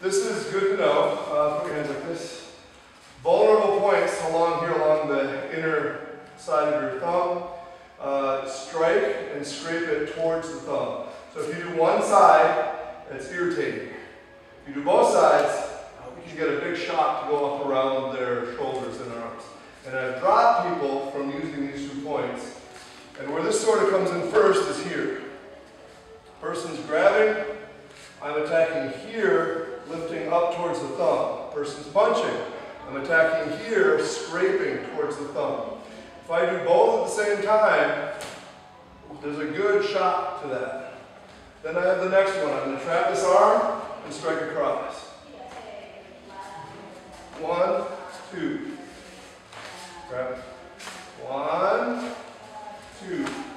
This is good to know. Put your hands like this. Vulnerable points along here, along the inner side of your thumb. Strike and scrape it towards the thumb. So if you do one side, it's irritating. If you do both sides, you get a big shot to go up around their shoulders and arms. And I've dropped people from using these 2 points. And where this sort of comes in first is here. Person's grabbing, I'm attacking here, lifting up towards the thumb. Person's punching, I'm attacking here, scraping towards the thumb. If I do both at the same time, there's a good shot to that. Then I have the next one. I'm going to trap this arm and strike across. 1, 2. Grab it. 1, 2.